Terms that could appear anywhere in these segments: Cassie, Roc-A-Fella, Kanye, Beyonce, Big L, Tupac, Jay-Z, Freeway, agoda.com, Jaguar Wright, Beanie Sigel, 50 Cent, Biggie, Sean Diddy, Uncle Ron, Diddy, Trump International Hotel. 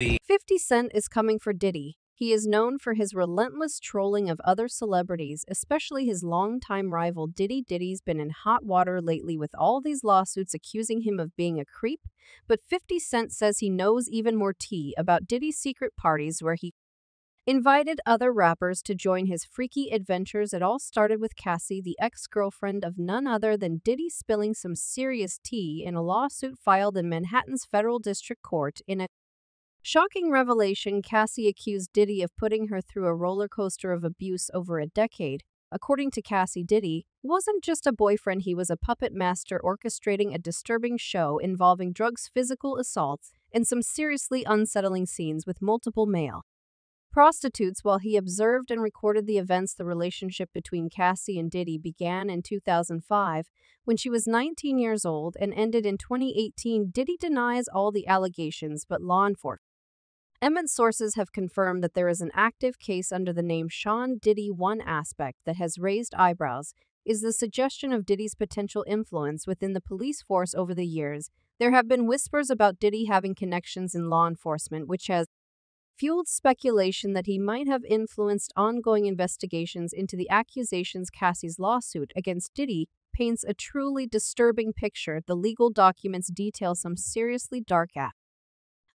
50 Cent is coming for Diddy. He is known for his relentless trolling of other celebrities, especially his longtime rival Diddy. Diddy's been in hot water lately with all these lawsuits accusing him of being a creep, but 50 Cent says he knows even more tea about Diddy's secret parties where he invited other rappers to join his freaky adventures. It all started with Cassie, the ex-girlfriend of none other than Diddy, spilling some serious tea in a lawsuit filed in Manhattan's Federal District Court. In a shocking revelation, Cassie accused Diddy of putting her through a roller coaster of abuse over a decade. According to Cassie, Diddy wasn't just a boyfriend, he was a puppet master orchestrating a disturbing show involving drugs, physical assaults, and some seriously unsettling scenes with multiple male prostitutes. While he observed and recorded the events, the relationship between Cassie and Diddy began in 2005 when she was 19 years old and ended in 2018. Diddy denies all the allegations, but law enforcement sources have confirmed that there is an active case under the name Sean Diddy. One aspect that has raised eyebrows is the suggestion of Diddy's potential influence within the police force over the years. There have been whispers about Diddy having connections in law enforcement, which has fueled speculation that he might have influenced ongoing investigations into the accusations. Cassie's lawsuit against Diddy paints a truly disturbing picture. The legal documents detail some seriously dark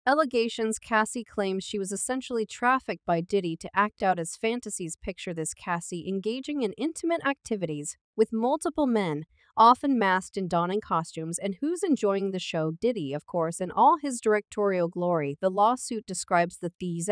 allegations. Cassie claims she was essentially trafficked by Diddy to act out his fantasies. Picture this: Cassie engaging in intimate activities with multiple men, often masked and donning costumes, and who's enjoying the show? Diddy, of course, in all his directorial glory. The lawsuit describes these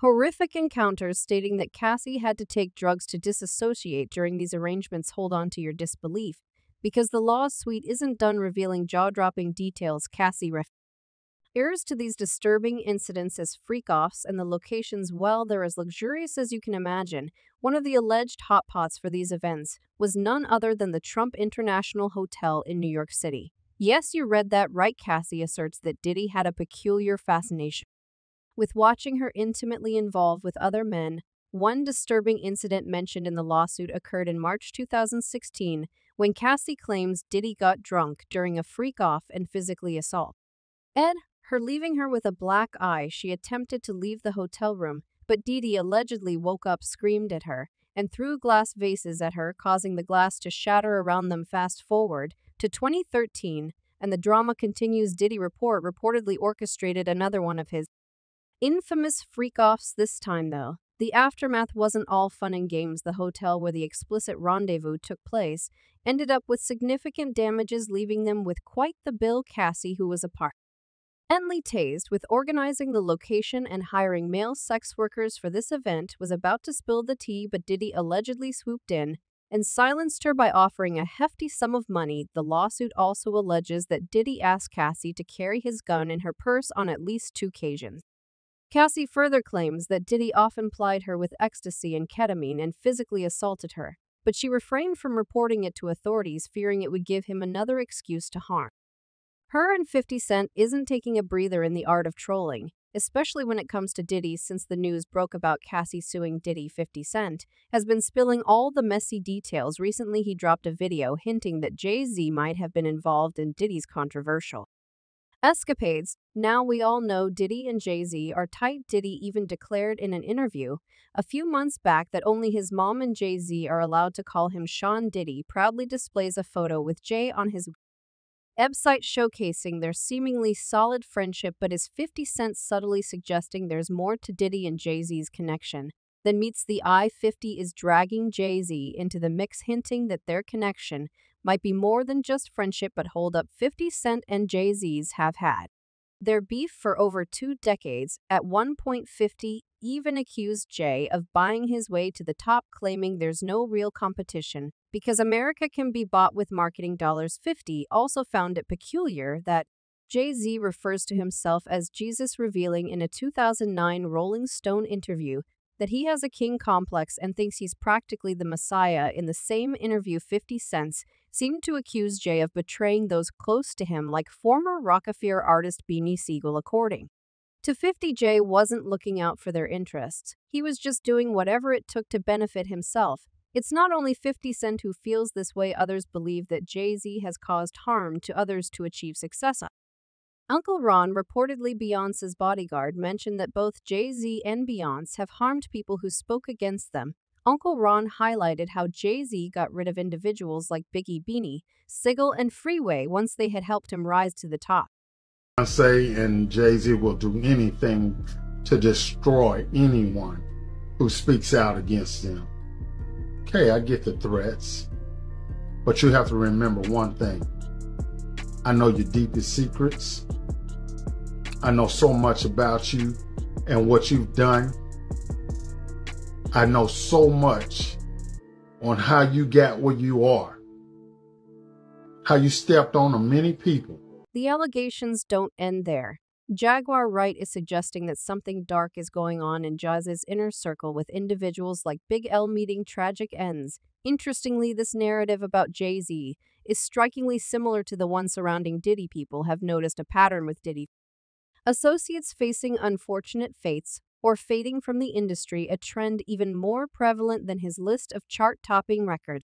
horrific encounters, stating that Cassie had to take drugs to disassociate during these arrangements. Hold on to your disbelief, because the lawsuit isn't done revealing jaw-dropping details. Cassie refers to these disturbing incidents as freak-offs, and the locations, well, they're as luxurious as you can imagine. One of the alleged hotpots for these events was none other than the Trump International Hotel in New York City. Yes, you read that right. Cassie asserts that Diddy had a peculiar fascination with watching her intimately involved with other men. One disturbing incident mentioned in the lawsuit occurred in March 2016 when Cassie claims Diddy got drunk during a freak-off and physically assaulted her, leaving her with a black eye. She attempted to leave the hotel room, but Diddy allegedly woke up, screamed at her, and threw glass vases at her, causing the glass to shatter around them. Fast forward to 2013, and the drama continues. Diddy reportedly orchestrated another one of his infamous freak-offs. This time, though, the aftermath wasn't all fun and games. The hotel where the explicit rendezvous took place ended up with significant damages, leaving them with quite the bill. Cassie, who was a part tased with organizing the location and hiring male sex workers for this event, was about to spill the tea, but Diddy allegedly swooped in and silenced her by offering a hefty sum of money. The lawsuit also alleges that Diddy asked Cassie to carry his gun in her purse on at least two occasions. Cassie further claims that Diddy often plied her with ecstasy and ketamine and physically assaulted her, but she refrained from reporting it to authorities, fearing it would give him another excuse to harm her. And 50 Cent isn't taking a breather in the art of trolling, especially when it comes to Diddy. Since the news broke about Cassie suing Diddy, 50 Cent has been spilling all the messy details. Recently, he dropped a video hinting that Jay-Z might have been involved in Diddy's controversial escapades. Now we all know Diddy and Jay-Z are tight. Diddy even declared in an interview a few months back that only his mom and Jay-Z are allowed to call him Sean. Diddy proudly displays a photo with Jay on his website showcasing their seemingly solid friendship, but is 50 Cent subtly suggesting there's more to Diddy and Jay-Z's connection than meets the eye? 50 is dragging Jay-Z into the mix, hinting that their connection might be more than just friendship. But hold up, 50 Cent and Jay-Z's have had their beef for over 2 decades. At one point, 50 even accused Jay of buying his way to the top, claiming there's no real competition because America can be bought with marketing dollars. 50 also found it peculiar that Jay-Z refers to himself as Jesus, revealing in a 2009 Rolling Stone interview that he has a king complex and thinks he's practically the Messiah. In the same interview, 50 Cent seemed to accuse Jay of betraying those close to him, like former Roc-A-Fella artist Beanie Sigel. According to 50, Jay wasn't looking out for their interests. He was just doing whatever it took to benefit himself. It's not only 50 Cent who feels this way. Others believe that Jay-Z has caused harm to others to achieve success. Uncle Ron, reportedly Beyonce's bodyguard, mentioned that both Jay-Z and Beyonce have harmed people who spoke against them. Uncle Ron highlighted how Jay-Z got rid of individuals like Biggie, Beanie Sigel, and Freeway once they had helped him rise to the top. Beyonce and Jay-Z will do anything to destroy anyone who speaks out against them. Okay, I get the threats, but you have to remember one thing. I know your deepest secrets. I know so much about you and what you've done. I know so much on how you got where you are, how you stepped on many people. The allegations don't end there. Jaguar Wright is suggesting that something dark is going on in Jazz's inner circle, with individuals like Big L meeting tragic ends. Interestingly, this narrative about Jay-Z is strikingly similar to the one surrounding Diddy. People have noticed a pattern with Diddy. Associates facing unfortunate fates or fading from the industry, a trend even more prevalent than his list of chart-topping records.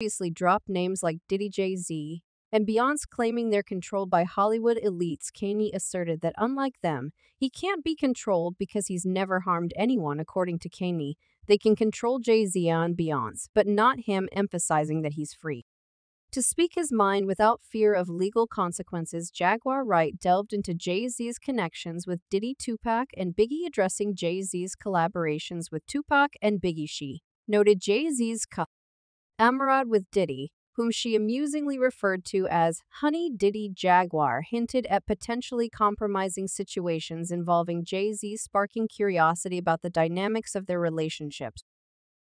Previously dropped names like Diddy, Jay-Z, and Beyonce, claiming they're controlled by Hollywood elites. Kanye asserted that unlike them, he can't be controlled because he's never harmed anyone. According to Kanye, they can control Jay-Z and Beyonce, but not him, emphasizing that he's free to speak his mind without fear of legal consequences. Jaguar Wright delved into Jay-Z's connections with Diddy, Tupac, and Biggie, addressing Jay-Z's collaborations with Tupac and Biggie. She noted Jay-Z's Amrod with Diddy, whom she amusingly referred to as Honey Diddy. Jaguar hinted at potentially compromising situations involving Jay-Z, sparking curiosity about the dynamics of their relationships.